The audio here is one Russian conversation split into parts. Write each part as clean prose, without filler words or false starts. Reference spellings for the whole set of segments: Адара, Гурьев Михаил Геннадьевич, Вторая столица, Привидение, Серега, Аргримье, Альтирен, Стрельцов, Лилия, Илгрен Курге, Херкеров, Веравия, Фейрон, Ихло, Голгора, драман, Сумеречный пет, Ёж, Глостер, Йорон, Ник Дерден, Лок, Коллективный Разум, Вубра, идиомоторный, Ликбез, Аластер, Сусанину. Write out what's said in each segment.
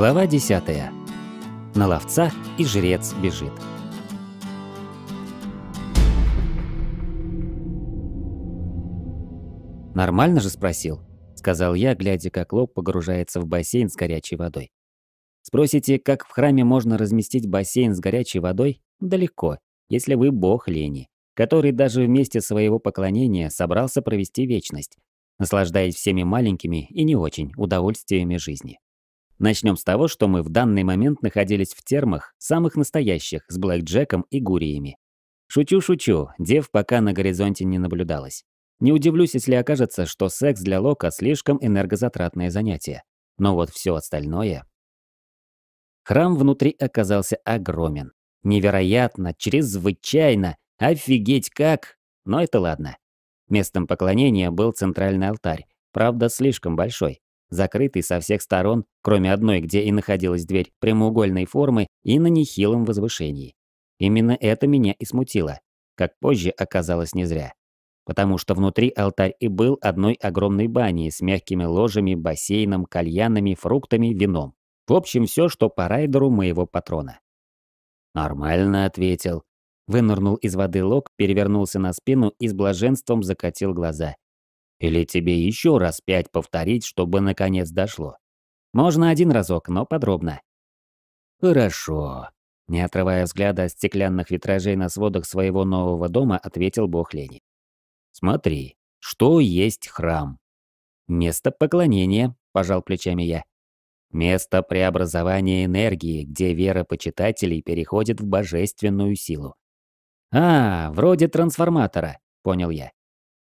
Глава 10. На ловца и жрец бежит. «Нормально же спросил?» – сказал я, глядя, как Лок погружается в бассейн с горячей водой. Спросите, как в храме можно разместить бассейн с горячей водой? Да легко, если вы бог лени, который даже в месте своего поклонения собрался провести вечность, наслаждаясь всеми маленькими и не очень удовольствиями жизни. Начнем с того, что мы в данный момент находились в термах, самых настоящих, с блэкджеком и гуриями. Шучу-шучу, дев пока на горизонте не наблюдалось. Не удивлюсь, если окажется, что секс для Лока слишком энергозатратное занятие. Но вот все остальное... Храм внутри оказался огромен. Невероятно, чрезвычайно, офигеть как! Но это ладно. Местом поклонения был центральный алтарь, правда слишком большой, закрытый со всех сторон, кроме одной, где и находилась дверь прямоугольной формы и на нехилом возвышении. Именно это меня и смутило, как позже оказалось не зря. Потому что внутри алтарь и был одной огромной баней с мягкими ложами, бассейном, кальянами, фруктами, вином. В общем, все, что по райдеру моего патрона. «Нормально», — ответил. Вынырнул из воды Лок, перевернулся на спину и с блаженством закатил глаза. «Или тебе еще раз 5 повторить, чтобы наконец дошло?» «Можно один разок, но подробно». «Хорошо», — не отрывая взгляда от стеклянных витражей на сводах своего нового дома, ответил бог лени. «Смотри, что есть храм?» «Место поклонения», — пожал плечами я. Место преобразования энергии, где вера почитателей переходит в божественную силу. «А, вроде трансформатора», — понял я.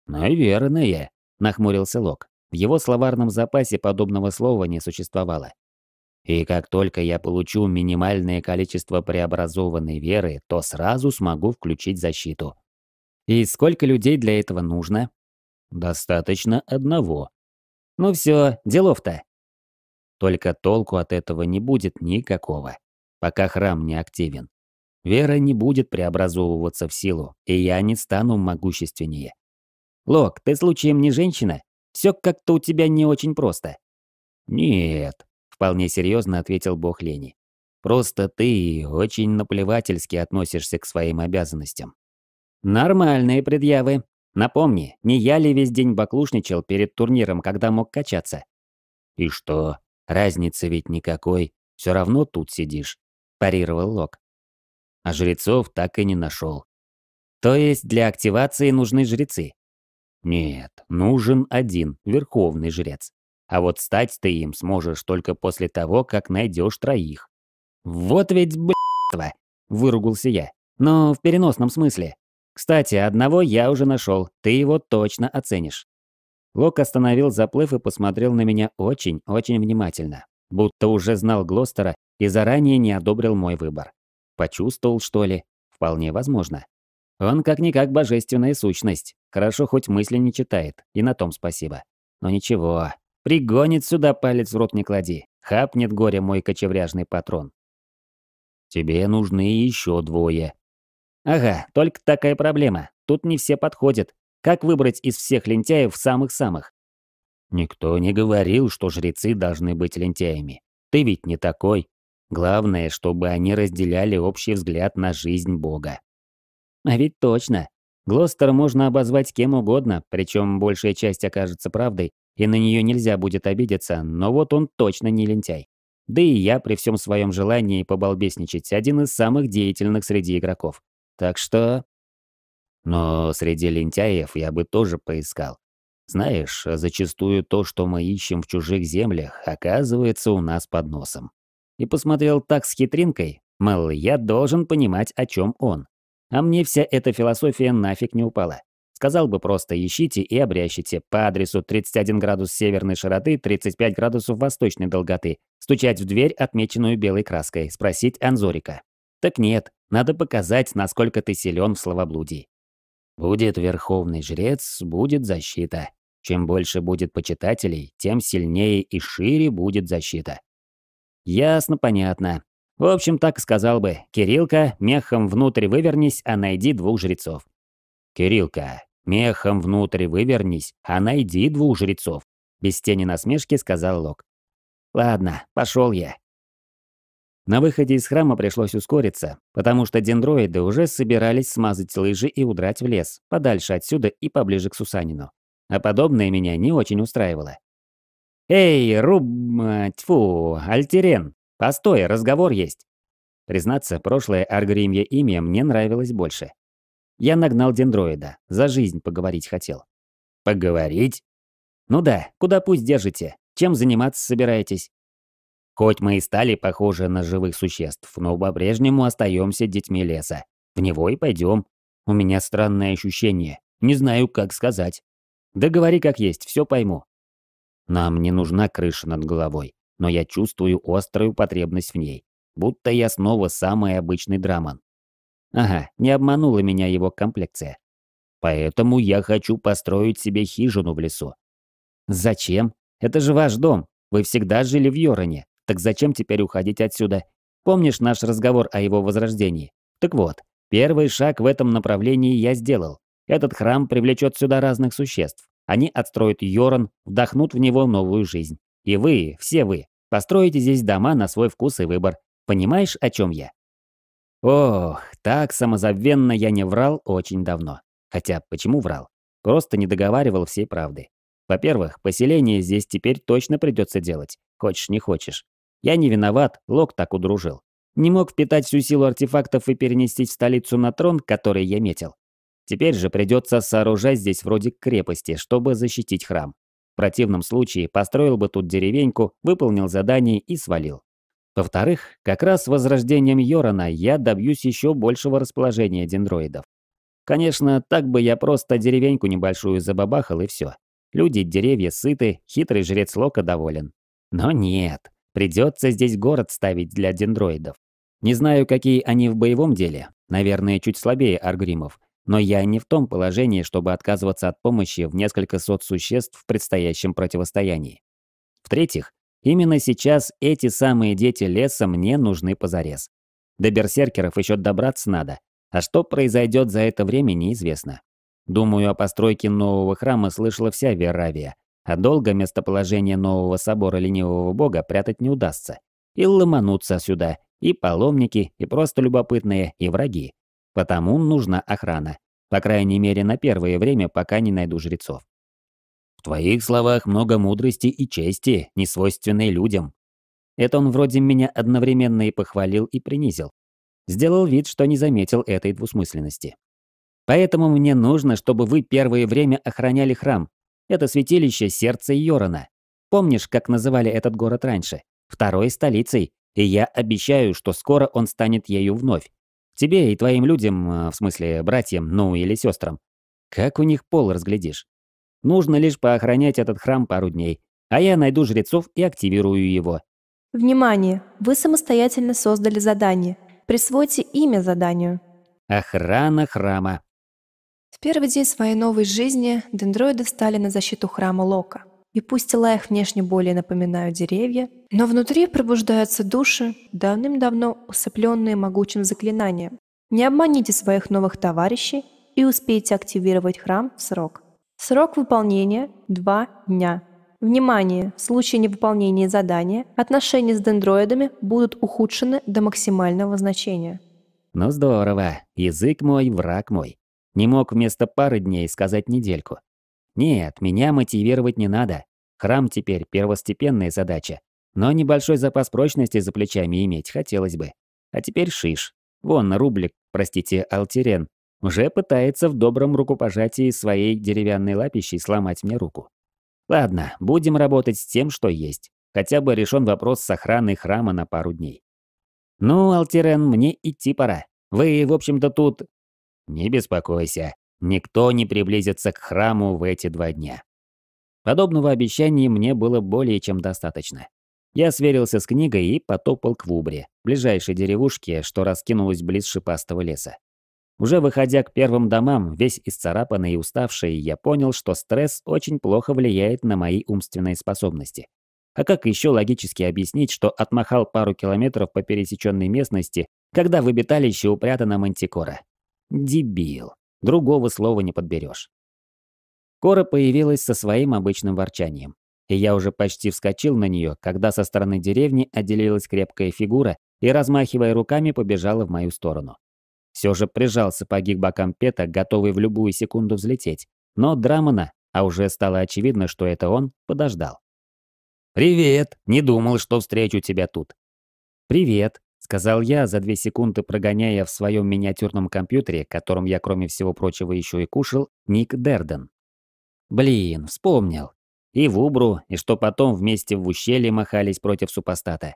«Наверное», — нахмурился Лок. В его словарном запасе подобного слова не существовало. «И как только я получу минимальное количество преобразованной веры, то сразу смогу включить защиту». «И сколько людей для этого нужно?» «Достаточно одного». «Ну все, делов-то». Только толку от этого не будет никакого, пока храм не активен. Вера не будет преобразовываться в силу, и я не стану могущественнее. «Лок, ты случаем не женщина? Все как-то у тебя не очень просто». «Нет», — вполне серьезно ответил бог лени. «Просто ты очень наплевательски относишься к своим обязанностям». «Нормальные предъявы. Напомни, не я ли весь день баклушничал перед турниром, когда мог качаться?» «И что? Разницы ведь никакой, все равно тут сидишь», – парировал Лок. А жрецов так и не нашел. «То есть для активации нужны жрецы?» «Нет, нужен один, верховный жрец. А вот стать ты им сможешь только после того, как найдешь 3. «Вот ведь б***ство!» – выругался я. «Но в переносном смысле. Кстати, одного я уже нашел, ты его точно оценишь». Лок остановил заплыв и посмотрел на меня очень-очень внимательно, будто уже знал Глостера и заранее не одобрил мой выбор. Почувствовал, что ли? Вполне возможно. Он как-никак божественная сущность, хорошо хоть мысли не читает, и на том спасибо. Но ничего, пригонит сюда, палец в рот не клади, хапнет горе мой кочевряжный патрон. «Тебе нужны еще 2». «Ага, только такая проблема, тут не все подходят. Как выбрать из всех лентяев самых-самых?» «Никто не говорил, что жрецы должны быть лентяями. Ты ведь не такой. Главное, чтобы они разделяли общий взгляд на жизнь бога». «А ведь точно. Глостер можно обозвать кем угодно, причем большая часть окажется правдой, и на нее нельзя будет обидеться, но вот он точно не лентяй. Да и я при всем своем желании побалбесничать один из самых деятельных среди игроков. Так что...» «Но среди лентяев я бы тоже поискал. Знаешь, зачастую то, что мы ищем в чужих землях, оказывается у нас под носом». И посмотрел так с хитринкой, мол, я должен понимать, о чем он. А мне вся эта философия нафиг не упала. Сказал бы просто «ищите и обрящите» по адресу 31 градус северной широты, 35 градусов восточной долготы, стучать в дверь, отмеченную белой краской, спросить Анзорика. Так нет, надо показать, насколько ты силен в словоблудии. Будет верховный жрец, будет защита. Чем больше будет почитателей, тем сильнее и шире будет защита. Ясно, понятно. В общем, так сказал бы: «Кирилка, мехом внутрь вывернись, а найди 2 жрецов». «Кирилка, мехом внутрь вывернись, а найди 2 жрецов», без тени насмешки сказал Лок. «Ладно, пошел я. На выходе из храма пришлось ускориться, потому что дендроиды уже собирались смазать лыжи и удрать в лес, подальше отсюда и поближе к Сусанину. А подобное меня не очень устраивало. «Эй, Альтирен, постой, разговор есть!» Признаться, прошлое Аргримье имя мне нравилось больше. Я нагнал дендроида, за жизнь поговорить хотел. «Поговорить?» «Ну да, куда пусть держите, чем заниматься собираетесь?» «Хоть мы и стали похожи на живых существ, но по-прежнему остаемся детьми леса. В него и пойдем. У меня странное ощущение, не знаю, как сказать. Да говори как есть, все пойму». Нам не нужна крыша над головой, но я чувствую острую потребность в ней. Будто я снова самый обычный драман. Ага, не обманула меня его комплекция. Поэтому я хочу построить себе хижину в лесу. Зачем? Это же ваш дом. Вы всегда жили в Йороне. Так зачем теперь уходить отсюда? Помнишь наш разговор о его возрождении? Так вот, первый шаг в этом направлении я сделал. Этот храм привлечет сюда разных существ. Они отстроят Йорон, вдохнут в него новую жизнь. И вы, все вы, построите здесь дома на свой вкус и выбор. Понимаешь, о чем я? Ох, так самозабвенно я не врал очень давно. Хотя, почему врал? Просто не договаривал всей правды. Во-первых, поселение здесь теперь точно придется делать. Хочешь, не хочешь. Я не виноват, Лок так удружил. Не мог впитать всю силу артефактов и перенестись в столицу на трон, который я метил. Теперь же придется сооружать здесь вроде крепости, чтобы защитить храм. В противном случае построил бы тут деревеньку, выполнил задание и свалил. Во-вторых, как раз с возрождением Йорона я добьюсь еще большего расположения дендроидов. Конечно, так бы я просто деревеньку небольшую забабахал и все. Люди, деревья сыты, хитрый жрец Лока доволен. Но нет, придется здесь город ставить для дендроидов. Не знаю, какие они в боевом деле, наверное, чуть слабее аргримов. Но я не в том положении, чтобы отказываться от помощи в несколько сот существ в предстоящем противостоянии. В-третьих, именно сейчас эти самые дети леса мне нужны позарез. До берсеркеров еще добраться надо, а что произойдет за это время, неизвестно. Думаю, о постройке нового храма слышала вся Веравия, а долго местоположение нового собора ленивого бога прятать не удастся. И ломанутся сюда, и паломники, и просто любопытные, и враги. Потому нужна охрана. По крайней мере, на первое время, пока не найду жрецов. В твоих словах много мудрости и чести, не свойственной людям. Это он вроде меня одновременно и похвалил, и принизил. Сделал вид, что не заметил этой двусмысленности. Поэтому мне нужно, чтобы вы первое время охраняли храм. Это святилище сердца Йорона. Помнишь, как называли этот город раньше? Второй столицей. И я обещаю, что скоро он станет ею вновь. Тебе и твоим людям, в смысле братьям, ну или сестрам. Как у них пол разглядишь? Нужно лишь поохранять этот храм пару дней, а я найду жрецов и активирую его. Внимание! Вы самостоятельно создали задание. Присвойте имя заданию. Охрана храма. В первый день своей новой жизни дендроиды встали на защиту храма Лока. И пусть тела их внешне более напоминают деревья, но внутри пробуждаются души, давным-давно усыпленные могучим заклинанием. Не обманите своих новых товарищей и успейте активировать храм в срок. Срок выполнения – 2 дня. Внимание! В случае невыполнения задания отношения с дендроидами будут ухудшены до максимального значения. Ну здорово, язык мой, враг мой. Не мог вместо пары дней сказать недельку. Нет, меня мотивировать не надо. Храм теперь первостепенная задача. Но небольшой запас прочности за плечами иметь хотелось бы. А теперь шиш. Вон рублик, простите, Альтирен, уже пытается в добром рукопожатии своей деревянной лапищей сломать мне руку. Ладно, будем работать с тем, что есть. Хотя бы решен вопрос с охраной храма на пару дней. Ну, Альтирен, мне идти пора. Вы, в общем-то, тут... Не беспокойся. Никто не приблизится к храму в эти 2 дня. Подобного обещания мне было более чем достаточно. Я сверился с книгой и потопал к Вубре, ближайшей деревушке, что раскинулась близ шипастого леса. Уже выходя к первым домам, весь исцарапанный и уставший, я понял, что стресс очень плохо влияет на мои умственные способности. А как еще логически объяснить, что отмахал пару километров по пересеченной местности, когда в обиталище упрятана мантикора? Дебил. Другого слова не подберешь. Кора появилась со своим обычным ворчанием, и я уже почти вскочил на нее, когда со стороны деревни отделилась крепкая фигура и, размахивая руками, побежала в мою сторону. Все же прижал сапоги к бокам Пета, готовый в любую секунду взлететь, но Драмона, а уже стало очевидно, что это он, подождал. «Привет! Не думал, что встречу тебя тут!» «Привет!» — сказал я, за 2 секунды прогоняя в своем миниатюрном компьютере, которым я, кроме всего прочего, еще и кушал, Ник Дерден. «Блин, вспомнил! И в Убру, и что потом вместе в ущелье махались против супостата!»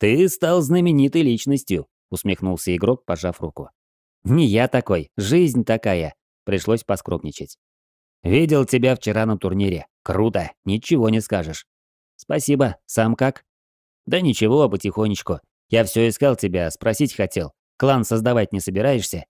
«Ты стал знаменитой личностью», — усмехнулся игрок, пожав руку. «Не я такой, жизнь такая», — пришлось поскромничать. «Видел тебя вчера на турнире. Круто, ничего не скажешь». «Спасибо, сам как?» «Да ничего, потихонечку. Я все искал тебя, спросить хотел. Клан создавать не собираешься?»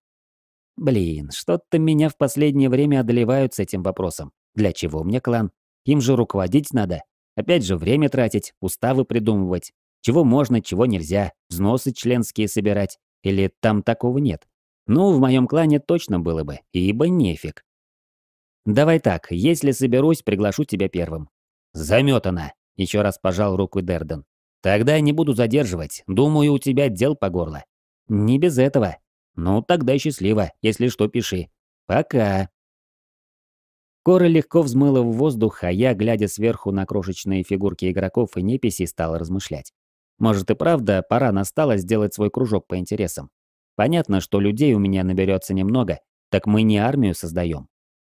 «Блин, что-то меня в последнее время одолевают с этим вопросом. Для чего мне клан? Им же руководить надо. Опять же время тратить, уставы придумывать. Чего можно, чего нельзя, взносы членские собирать, или там такого нет. Ну, в моем клане точно было бы, ибо нефиг». «Давай так, если соберусь, приглашу тебя первым». «Заметано», — еще раз пожал руку Дерден. «Тогда не буду задерживать, думаю, у тебя дел по горло». «Не без этого». «Ну, тогда счастливо, если что, пиши. Пока». Кора легко взмыла в воздух, а я, глядя сверху на крошечные фигурки игроков и неписей, стал размышлять. Может и правда, пора настала сделать свой кружок по интересам. Понятно, что людей у меня наберется немного, так мы не армию создаем.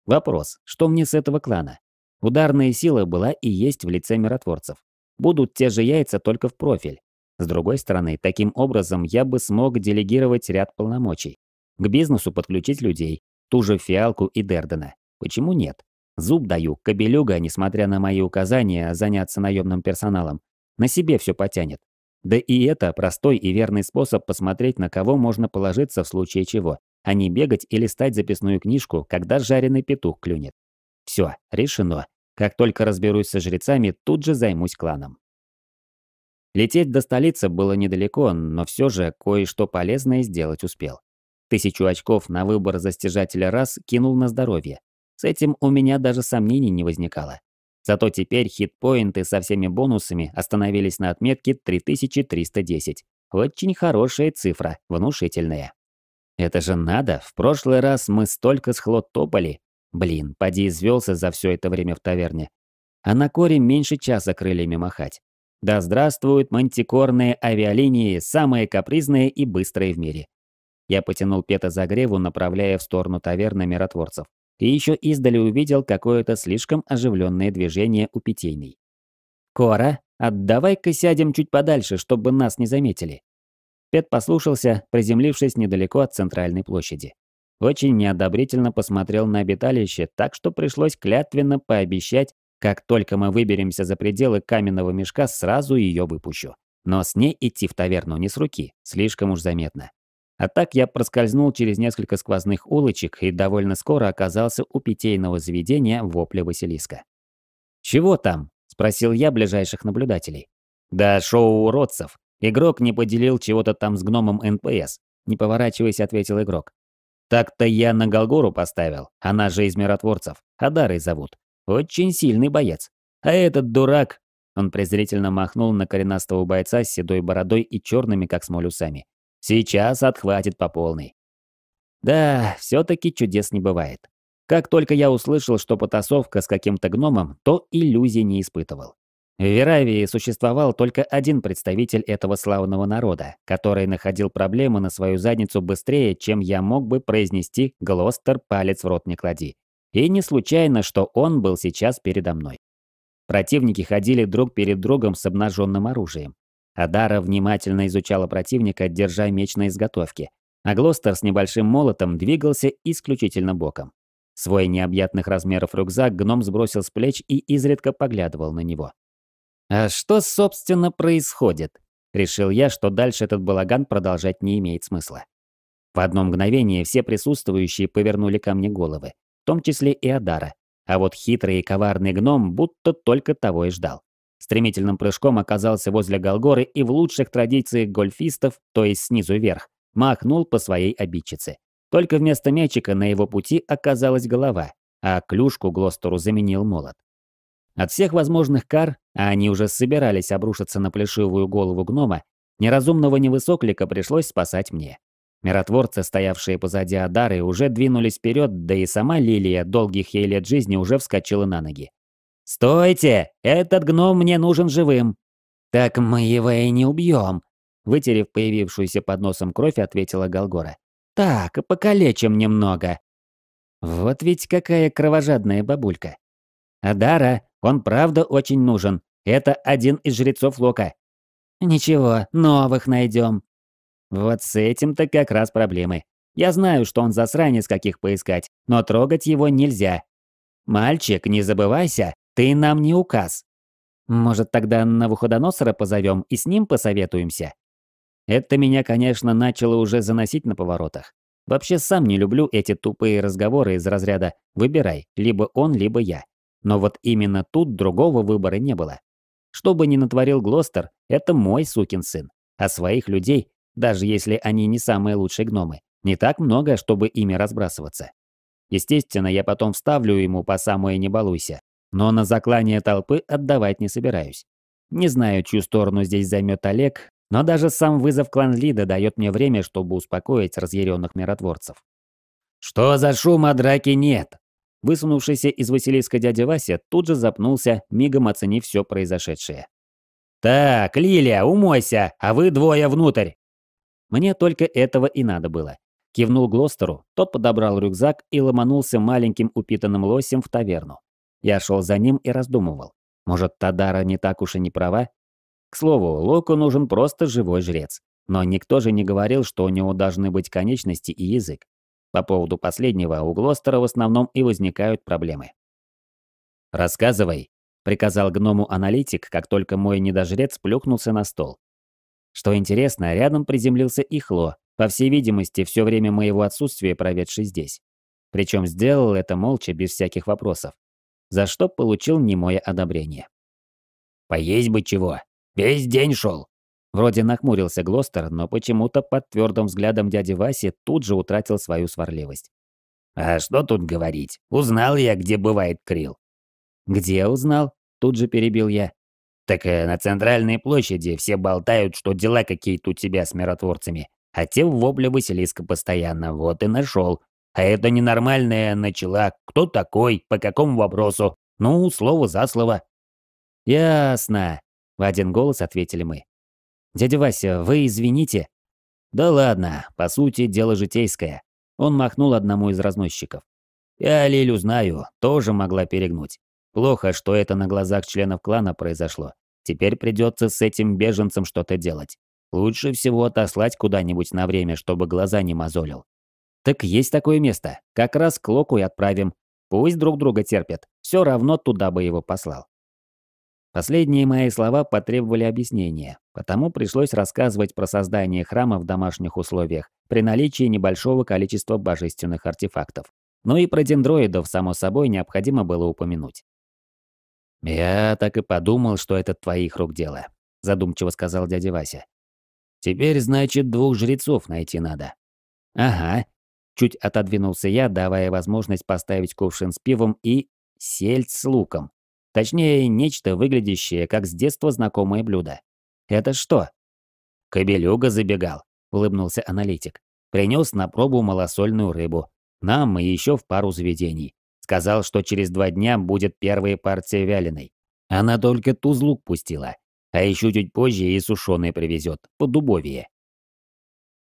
Вопрос, что мне с этого клана? Ударная сила была и есть в лице миротворцев. Будут те же яйца, только в профиль. С другой стороны, таким образом я бы смог делегировать ряд полномочий. К бизнесу подключить людей, ту же Фиалку и Дердена. Почему нет? Зуб даю, кобелюга, несмотря на мои указания заняться наемным персоналом, на себе все потянет. Да и это простой и верный способ посмотреть, на кого можно положиться в случае чего, а не бегать или листать записную книжку, когда жареный петух клюнет. Все, решено. Как только разберусь со жрецами, тут же займусь кланом. Лететь до столицы было недалеко, но все же кое-что полезное сделать успел. 1000 очков на выбор за стяжателя раз кинул на здоровье. С этим у меня даже сомнений не возникало. Зато теперь хитпоинты со всеми бонусами остановились на отметке 3310. Очень хорошая цифра, внушительная. Это же надо, в прошлый раз мы столько с Хло топали. Блин, поди извелся за все это время в таверне. А на Коре меньше часа крыльями махать. Да здравствуют мантикорные авиалинии, самые капризные и быстрые в мире. Я потянул Пета за греву, направляя в сторону таверны миротворцев. И еще издали увидел какое-то слишком оживленное движение у питейной. «Кора, отдавай-ка сядем чуть подальше, чтобы нас не заметили». Пет послушался, приземлившись недалеко от центральной площади. Очень неодобрительно посмотрел на обиталище, так что пришлось клятвенно пообещать, как только мы выберемся за пределы каменного мешка, сразу ее выпущу. Но с ней идти в таверну не с руки, слишком уж заметно. А так я проскользнул через несколько сквозных улочек и довольно скоро оказался у питейного заведения «Вопля Василиска». «Чего там?» – спросил я ближайших наблюдателей. «Да шоу уродцев. Игрок не поделил чего-то там с гномом НПС», – не поворачиваясь, ответил игрок. «Так-то я на Голгору поставил, она же из миротворцев, Адарой зовут. Очень сильный боец. А этот дурак...» – он презрительно махнул на коренастого бойца с седой бородой и черными, как смоль, усами. «Сейчас отхватит по полной». Да, все-таки чудес не бывает. Как только я услышал, что потасовка с каким-то гномом, то иллюзий не испытывал. В Веравии существовал только один представитель этого славного народа, который находил проблемы на свою задницу быстрее, чем я мог бы произнести «Глостер, палец в рот не клади». И не случайно, что он был сейчас передо мной. Противники ходили друг перед другом с обнаженным оружием. Адара внимательно изучала противника, держа меч на изготовке, а Глостер с небольшим молотом двигался исключительно боком. Свой необъятных размеров рюкзак гном сбросил с плеч и изредка поглядывал на него. «А что, собственно, происходит?» Решил я, что дальше этот балаган продолжать не имеет смысла. В одно мгновение все присутствующие повернули ко мне головы, в том числе и Адара, а вот хитрый и коварный гном будто только того и ждал. Стремительным прыжком оказался возле Голгоры и в лучших традициях гольфистов, то есть снизу вверх, махнул по своей обидчице. Только вместо мячика на его пути оказалась голова, а клюшку Глостеру заменил молот. От всех возможных кар, а они уже собирались обрушиться на плешивую голову гнома, Неразумного невысоклика пришлось спасать мне. Миротворцы, стоявшие позади Адары, уже двинулись вперед, да и сама Лилия, долгих ей лет жизни, уже вскочила на ноги. «Стойте! Этот гном мне нужен живым!» «Так мы его и не убьем!» Вытерев появившуюся под носом кровь, ответила Голгора. «Так, покалечим немного!» Вот ведь какая кровожадная бабулька. «Адара, он правда очень нужен. Это один из жрецов Лока». «Ничего, новых найдем». Вот с этим-то как раз проблемы. Я знаю, что он засранец, каких поискать, но трогать его нельзя. «Мальчик, не забывайся, ты нам не указ». «Может, тогда Навуходоносора позовем и с ним посоветуемся?» Это меня, конечно, начало уже заносить на поворотах. Вообще сам не люблю эти тупые разговоры из разряда «выбирай, либо он, либо я». Но вот именно тут другого выбора не было. Что бы ни натворил Глостер, это мой сукин сын. А своих людей, даже если они не самые лучшие гномы, не так много, чтобы ими разбрасываться. Естественно, я потом вставлю ему по самое «не балуйся», но на заклание толпы отдавать не собираюсь. Не знаю, чью сторону здесь займет Олег, но даже сам вызов кланлида дает мне время, чтобы успокоить разъяренных миротворцев. «Что за шум, а драки нет?» Высунувшийся из Василиска дядя Вася тут же запнулся, мигом оценив все произошедшее. «Так, Лилия, умойся, а вы двое внутрь!» Мне только этого и надо было. Кивнул Глостеру, тот подобрал рюкзак и ломанулся маленьким упитанным лосем в таверну. Я шел за ним и раздумывал. Может, Тадара не так уж и не права? К слову, Локу нужен просто живой жрец. Но никто же не говорил, что у него должны быть конечности и язык. По поводу последнего у Глостера в основном и возникают проблемы. «Рассказывай», — приказал гному аналитик, как только мой недожрец плюхнулся на стол. Что интересно, рядом приземлился Ихло, по всей видимости, все время моего отсутствия проведший здесь. Причем сделал это молча, без всяких вопросов. За что получил немое одобрение. «Поесть бы чего! Весь день шел!» Вроде нахмурился Глостер, но почему-то под твердым взглядом дяди Васи тут же утратил свою сварливость. «А что тут говорить? Узнал я, где бывает Крил». «Где узнал?» – тут же перебил я. «Так на центральной площади все болтают, что дела какие-то у тебя с миротворцами, а те в вопле Василиска постоянно, вот и нашел. А это ненормальное начала, кто такой, по какому вопросу, ну, слово за слово». «Ясно», – в один голос ответили мы. «Дядя Вася, вы извините». «Да ладно, по сути, дело житейское». Он махнул одному из разносчиков. «Я Лилю знаю, тоже могла перегнуть. Плохо, что это на глазах членов клана произошло. Теперь придется с этим беженцем что-то делать. Лучше всего отослать куда-нибудь на время, чтобы глаза не мозолил». «Так есть такое место. Как раз к Локу и отправим. Пусть друг друга терпят. Все равно туда бы его послал». Последние мои слова потребовали объяснения, потому пришлось рассказывать про создание храма в домашних условиях при наличии небольшого количества божественных артефактов. Ну и про дендроидов, само собой, необходимо было упомянуть. «Я так и подумал, что это твоих рук дело», – задумчиво сказал дядя Вася. «Теперь, значит, двух жрецов найти надо». «Ага», – чуть отодвинулся я, давая возможность поставить кувшин с пивом и сельдь с луком. Точнее, нечто, выглядящее как с детства знакомое блюдо. «Это что?» «Кобелюга забегал», — улыбнулся аналитик. «Принес на пробу малосольную рыбу. Нам и еще в пару заведений. Сказал, что через 2 дня будет первая партия вяленой. Она только тузлук пустила. А еще чуть позже и сушеный привезет, поддубовье».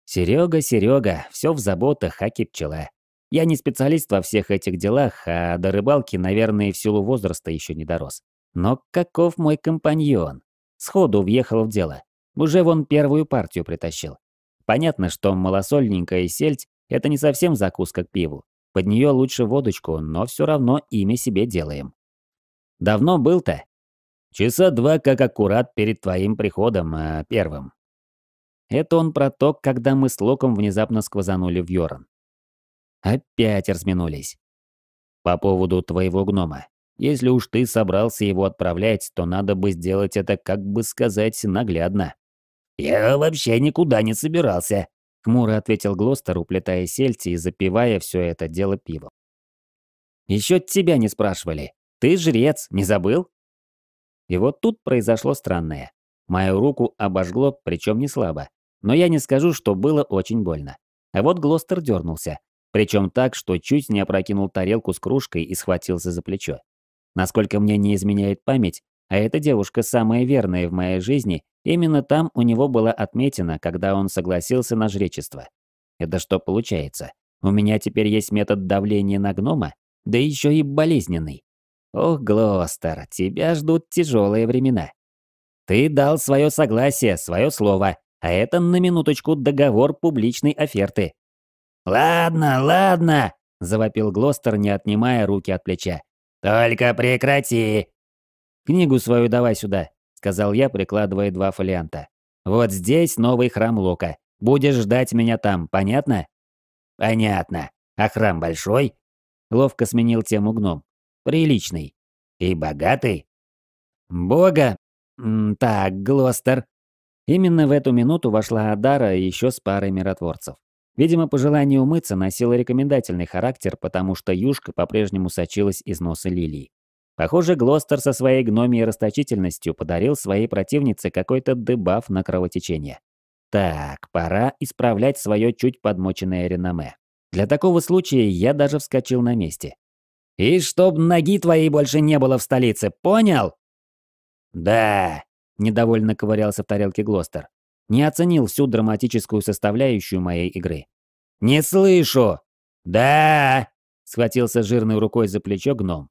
«Серега, Серега, все в заботах, аки пчела». Я не специалист во всех этих делах, а до рыбалки, наверное, в силу возраста еще не дорос. Но каков мой компаньон? Сходу въехал в дело. Уже вон первую партию притащил. Понятно, что малосольненькая сельдь – это не совсем закуска к пиву. Под нее лучше водочку, но все равно имя себе делаем. «Давно был-то?» «Часа 2, как аккурат перед твоим приходом, первым». Это он про то, когда мы с Локом внезапно сквозанули в Йорон. Опять разминулись. «По поводу твоего гнома. Если уж ты собрался его отправлять, то надо бы сделать это, как бы сказать, наглядно». «Я вообще никуда не собирался», — хмуро ответил Глостер, уплетая сельдь и запивая все это дело пивом. «Еще тебя не спрашивали. Ты жрец, не забыл?» И вот тут произошло странное. Мою руку обожгло, причем не слабо. Но я не скажу, что было очень больно. А вот Глостер дернулся. Причем так, что чуть не опрокинул тарелку с кружкой и схватился за плечо. Насколько мне не изменяет память, а эта девушка самая верная в моей жизни, именно там у него была отметина, когда он согласился на жречество. Это что получается? У меня теперь есть метод давления на гнома? Да еще и болезненный. Ох, Глостер, тебя ждут тяжелые времена. Ты дал свое согласие, свое слово, а это на минуточку договор публичной оферты. Ладно, ладно, завопил Глостер, не отнимая руки от плеча. Только прекрати. Книгу свою давай сюда, сказал я, прикладывая два фолианта. Вот здесь новый храм Лока. Будешь ждать меня там, понятно? Понятно. А храм большой? Ловко сменил тему гном. Приличный. И богатый? Бога? Так, Глостер. Именно в эту минуту вошла Адара еще с парой миротворцев. Видимо, пожелание умыться носило рекомендательный характер, потому что юшка по-прежнему сочилась из носа Лилии. Похоже, Глостер со своей гномией расточительностью подарил своей противнице какой-то дебаф на кровотечение. Так, пора исправлять свое чуть подмоченное реноме. Для такого случая я даже вскочил на месте. «И чтоб ноги твоей больше не было в столице, понял?» «Да», – недовольно ковырялся в тарелке Глостер. Не оценил всю драматическую составляющую моей игры. «Не слышу!» «Да!» – схватился жирной рукой за плечо гном.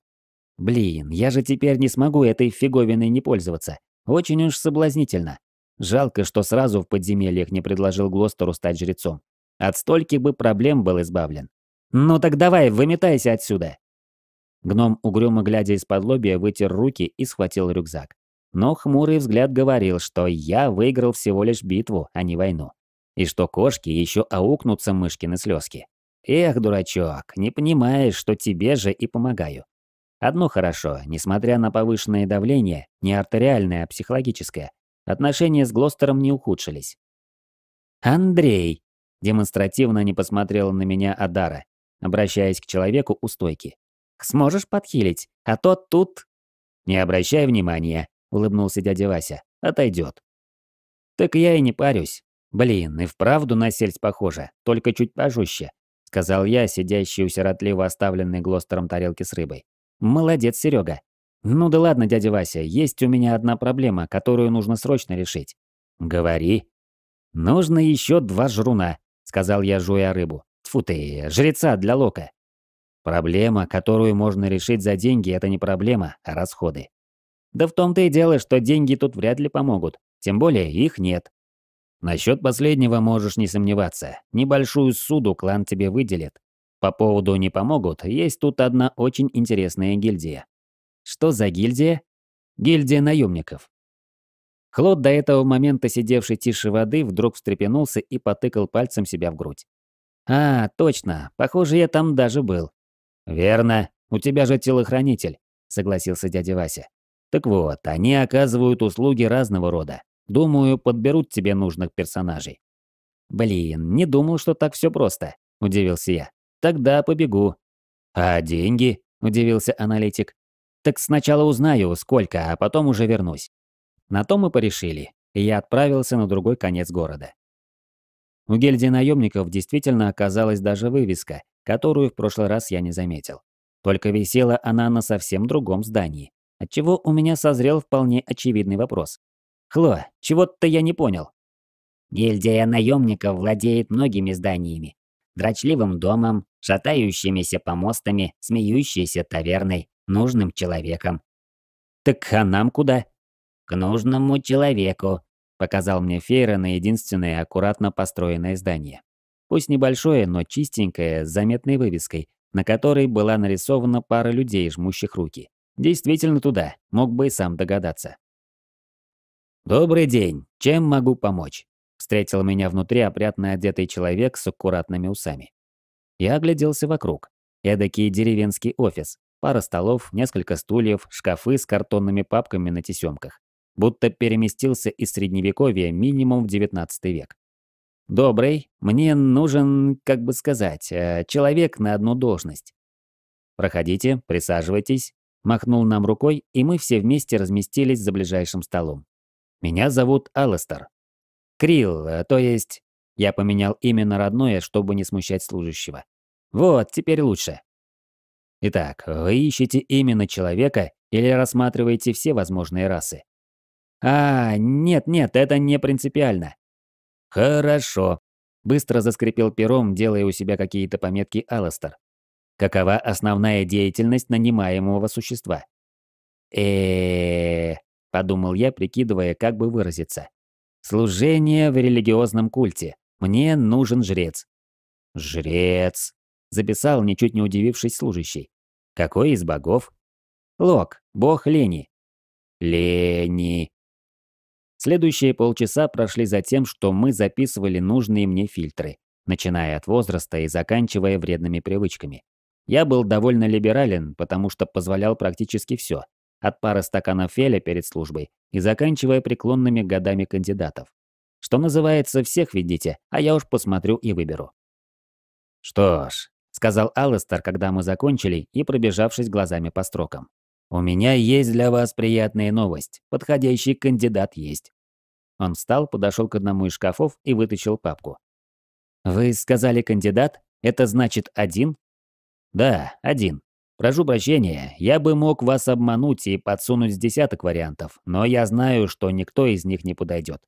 «Блин, я же теперь не смогу этой фиговиной не пользоваться. Очень уж соблазнительно. Жалко, что сразу в подземельях не предложил Глостеру стать жрецом. От стольких бы проблем был избавлен. Ну так давай, выметайся отсюда!» Гном, угрюмо глядя из-под лобья, вытер руки и схватил рюкзак. Но хмурый взгляд говорил, что я выиграл всего лишь битву, а не войну. И что кошки еще аукнутся мышкины слезки. Эх, дурачок, не понимаешь, что тебе же и помогаю. Одно хорошо, несмотря на повышенное давление, не артериальное, а психологическое, отношения с Глостером не ухудшились. «Андрей!» – демонстративно не посмотрела на меня Адара, обращаясь к человеку у стойки. «Сможешь подхилить, а то тут...» «Не обращай внимания», – улыбнулся дядя Вася. «Отойдет». «Так я и не парюсь. Блин, и вправду на сельдь похоже, только чуть пожестче», – сказал я, сидящий у сиротливо оставленной Глостером тарелки с рыбой. «Молодец, Серега». «Ну да ладно, дядя Вася, есть у меня одна проблема, которую нужно срочно решить». «Говори». «Нужно еще два жруна», – сказал я, жуя рыбу. «Тьфу ты, жреца для Лока». «Проблема, которую можно решить за деньги, это не проблема, а расходы». «Да в том-то и дело, что деньги тут вряд ли помогут, тем более их нет». «Насчет последнего можешь не сомневаться, небольшую суду клан тебе выделит. По поводу «не помогут» есть тут одна очень интересная гильдия». «Что за гильдия?» «Гильдия наемников». Хлод, до этого момента сидевший тише воды, вдруг встрепенулся и потыкал пальцем себя в грудь. «А, точно, похоже, я там даже был». «Верно, у тебя же телохранитель», — согласился дядя Вася. «Так вот, они оказывают услуги разного рода. Думаю, подберут тебе нужных персонажей». «Блин, не думал, что так все просто», — удивился я. «Тогда побегу». «А деньги?» — удивился аналитик. «Так сначала узнаю, сколько, а потом уже вернусь». На то мы порешили, и я отправился на другой конец города. У гильдии наемников действительно оказалась даже вывеска, которую в прошлый раз я не заметил. Только висела она на совсем другом здании, отчего у меня созрел вполне очевидный вопрос. «Хло, чего-то я не понял». «Гильдия наемников владеет многими зданиями. Дрочливым домом, шатающимися помостами, смеющейся таверной, нужным человеком». «Так а нам куда?» «К нужному человеку», – показал мне Фейрон на единственное аккуратно построенное здание. Пусть небольшое, но чистенькое, с заметной вывеской, на которой была нарисована пара людей, жмущих руки. Действительно туда, мог бы и сам догадаться. «Добрый день, чем могу помочь?» — встретил меня внутри опрятно одетый человек с аккуратными усами. Я огляделся вокруг. Эдакий деревенский офис. Пара столов, несколько стульев, шкафы с картонными папками на тесемках. Будто переместился из средневековья минимум в 19 век. «Добрый, мне нужен, как бы сказать, человек на одну должность». «Проходите, присаживайтесь», — махнул нам рукой, и мы все вместе разместились за ближайшим столом. Меня зовут Аластер. Крилл, то есть... Я поменял имя на родное, чтобы не смущать служащего. Вот, теперь лучше. Итак, вы ищете именно человека или рассматриваете все возможные расы? А, нет, это не принципиально. Хорошо. Быстро заскрипел пером, делая у себя какие-то пометки Аластер. Какова основная деятельность нанимаемого существа? Подумал я, прикидывая, как бы выразиться. «Служение в религиозном культе. Мне нужен жрец». «Жрец», – записал, ничуть не удивившись служащий. «Какой из богов?» «Лок, бог лени». «Лени». Следующие полчаса прошли за тем, что мы записывали нужные мне фильтры, начиная от возраста и заканчивая вредными привычками. Я был довольно либерален, потому что позволял практически все. От пары стаканов феля перед службой и заканчивая преклонными годами кандидатов. Что называется, всех ведите, а я уж посмотрю и выберу. «Что ж», — сказал Аластер, когда мы закончили и пробежавшись глазами по строкам. «У меня есть для вас приятная новость. Подходящий кандидат есть». Он встал, подошел к одному из шкафов и вытащил папку. «Вы сказали кандидат? Это значит один?» «Да, один. Прошу прощения, я бы мог вас обмануть и подсунуть десяток вариантов, но я знаю, что никто из них не подойдет.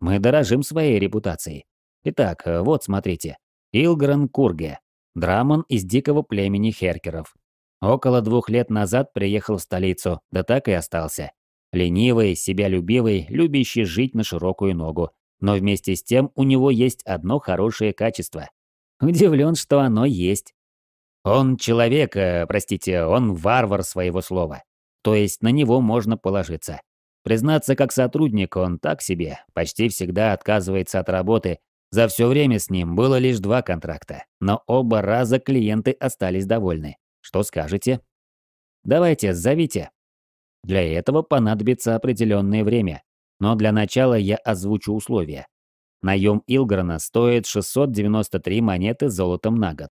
Мы дорожим своей репутацией. Итак, вот смотрите. Илгрен Курге, драман из дикого племени Херкеров. Около 2 лет назад приехал в столицу, да так и остался. Ленивый, себялюбивый, любящий жить на широкую ногу. Но вместе с тем у него есть одно хорошее качество. Удивлен, что оно есть. Он человек, простите, он варвар своего слова. То есть на него можно положиться. Признаться, как сотрудник он так себе, почти всегда отказывается от работы. За все время с ним было лишь 2 контракта, но оба раза клиенты остались довольны. Что скажете? Давайте, зовите. Для этого понадобится определенное время, но для начала я озвучу условия. Наем Илгрена стоит 693 монеты золотом на год.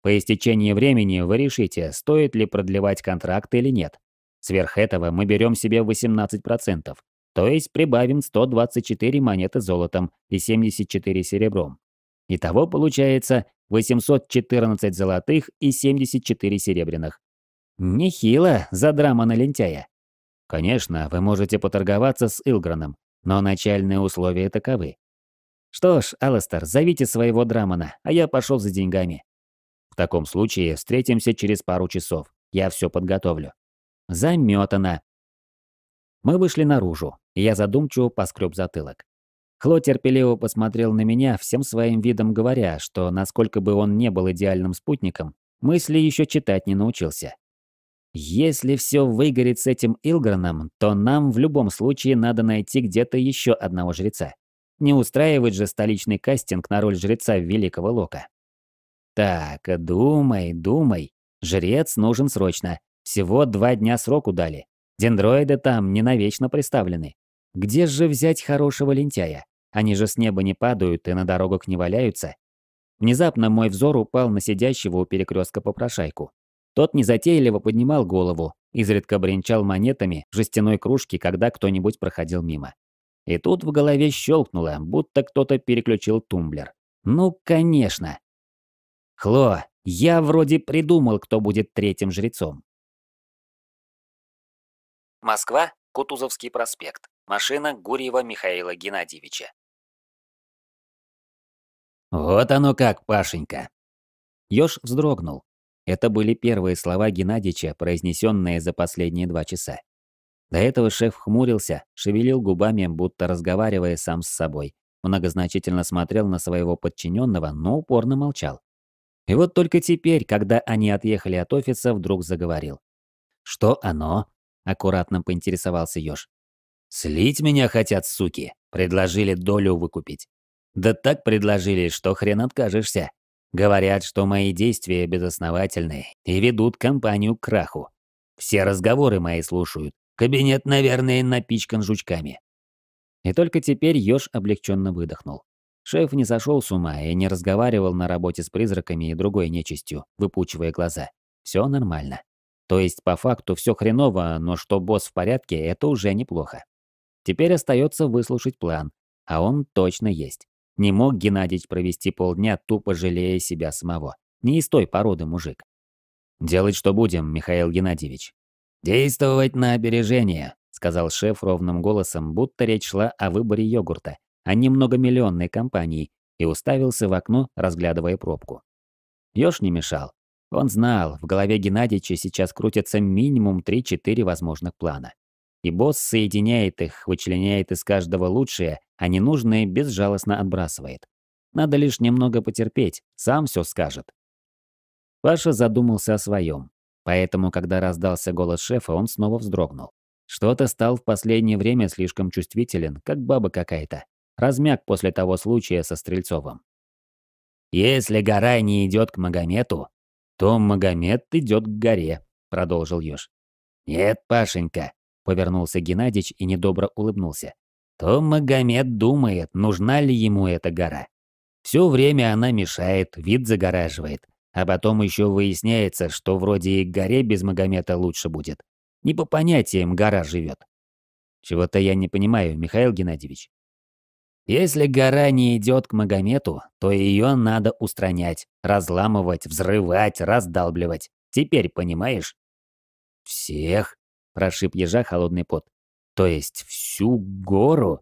По истечении времени вы решите, стоит ли продлевать контракт или нет. Сверх этого мы берем себе 18%, то есть прибавим 124 монеты золотом и 74 серебром. Итого получается 814 золотых и 74 серебряных. Нехило за драмана лентяя. Конечно, вы можете поторговаться с Илгреном, но начальные условия таковы. Что ж, Аластер, зовите своего драмана, а я пошел за деньгами. В таком случае встретимся через пару часов. Я все подготовлю. Заметано. Мы вышли наружу, и я задумчиво поскреб затылок. Хло терпеливо посмотрел на меня, всем своим видом говоря, что насколько бы он не был идеальным спутником, мысли еще читать не научился. Если все выгорит с этим Илгреном, то нам в любом случае надо найти где-то еще одного жреца. Не устраивает же столичный кастинг на роль жреца Великого Лока. Так, думай. Жрец нужен срочно. Всего 2 дня сроку дали. Дендроиды там не навечно приставлены. Где же взять хорошего лентяя? Они же с неба не падают и на дорогах не валяются. Внезапно мой взор упал на сидящего у перекрестка попрошайку. Тот незатейливо поднимал голову, изредка бренчал монетами в жестяной кружке, когда кто-нибудь проходил мимо. И тут в голове щелкнуло, будто кто-то переключил тумблер. Ну, конечно. «Хло, я вроде придумал, кто будет 3-м жрецом». Москва, Кутузовский проспект. Машина Гурьева Михаила Геннадьевича. «Вот оно как, Пашенька!» Ёж вздрогнул. Это были первые слова Геннадьевича, произнесенные за последние 2 часа. До этого шеф хмурился, шевелил губами, будто разговаривая сам с собой. Многозначительно смотрел на своего подчиненного, но упорно молчал. И вот только теперь, когда они отъехали от офиса, вдруг заговорил. «Что оно?» – аккуратно поинтересовался Ёж. «Слить меня хотят, суки. Предложили долю выкупить. Да так предложили, что хрен откажешься. Говорят, что мои действия безосновательны и ведут компанию к краху. Все разговоры мои слушают. Кабинет, наверное, напичкан жучками». И только теперь Ёж облегченно выдохнул. Шеф не сошел с ума и не разговаривал на работе с призраками и другой нечистью, выпучивая глаза. Все нормально. То есть по факту все хреново, но что босс в порядке, это уже неплохо. Теперь остается выслушать план, а он точно есть. Не мог Геннадьевич провести полдня, тупо жалея себя самого. Не из той породы мужик. «Делать что будем, Михаил Геннадьевич?» «Действовать на опережение», – сказал шеф ровным голосом, будто речь шла о выборе йогурта, а не многомиллионной компании, и уставился в окно, разглядывая пробку. Ёж не мешал. Он знал, в голове Геннадьевича сейчас крутятся минимум 3-4 возможных плана. И босс соединяет их, вычленяет из каждого лучшее, а ненужное безжалостно отбрасывает. Надо лишь немного потерпеть, сам все скажет. Паша задумался о своем, поэтому, когда раздался голос шефа, он снова вздрогнул. Что-то стал в последнее время слишком чувствителен, как баба какая-то. Размяк после того случая со Стрельцовым. «Если гора не идет к Магомету, то Магомет идет к горе», – продолжил Ёж. «Нет, Пашенька», – повернулся Геннадьевич и недобро улыбнулся, – «то Магомет думает, нужна ли ему эта гора. Все время она мешает, вид загораживает, а потом еще выясняется, что вроде и к горе без Магомета лучше будет. Не по понятиям гора живет». «Чего-то я не понимаю, Михаил Геннадьевич». «Если гора не идет к Магомету, то ее надо устранять, разламывать, взрывать, раздалбливать. Теперь понимаешь?» «Всех?» – прошиб Ёжа холодный пот. «То есть всю гору?»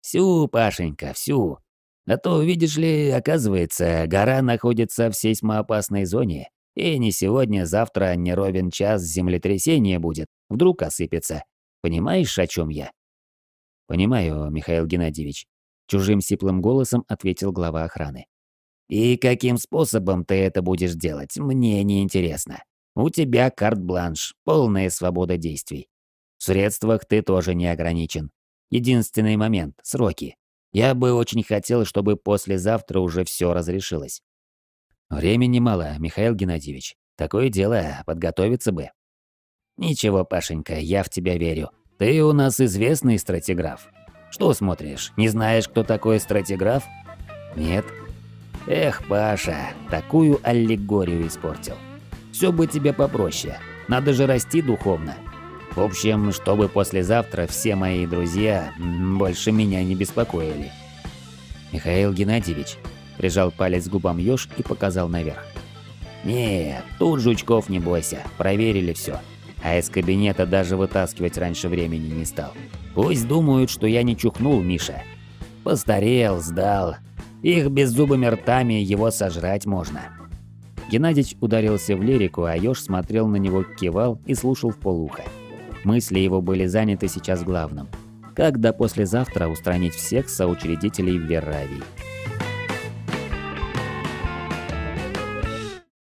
«Всю, Пашенька, всю. А то, видишь ли, оказывается, гора находится в сейсмоопасной зоне, и не сегодня, завтра, не ровен час землетрясение будет, вдруг осыпется. Понимаешь, о чем я?» «Понимаю, Михаил Геннадьевич», – чужим сиплым голосом ответил глава охраны. «И каким способом ты это будешь делать, мне не интересно. У тебя карт-бланш, полная свобода действий. В средствах ты тоже не ограничен. Единственный момент – сроки. Я бы очень хотел, чтобы послезавтра уже все разрешилось». «Времени мало, Михаил Геннадьевич. Такое дело, подготовиться бы». «Ничего, Пашенька, я в тебя верю. Ты у нас известный стратеграф. Что смотришь, не знаешь, кто такой стратеграф?» «Нет». «Эх, Паша, такую аллегорию испортил. Все бы тебе попроще, надо же расти духовно. В общем, чтобы послезавтра все мои друзья больше меня не беспокоили». «Михаил Геннадьевич», – прижал палец к губам Ёж и показал наверх. «Нет, тут жучков не бойся, проверили все. А из кабинета даже вытаскивать раньше времени не стал. Пусть думают, что я не чухнул, Миша. Постарел, сдал. Их беззубыми ртами его сожрать можно». Геннадьевич ударился в лирику, а Ёж смотрел на него, кивал и слушал вполуха. Мысли его были заняты сейчас главным. Как до послезавтра устранить всех соучредителей Веравии?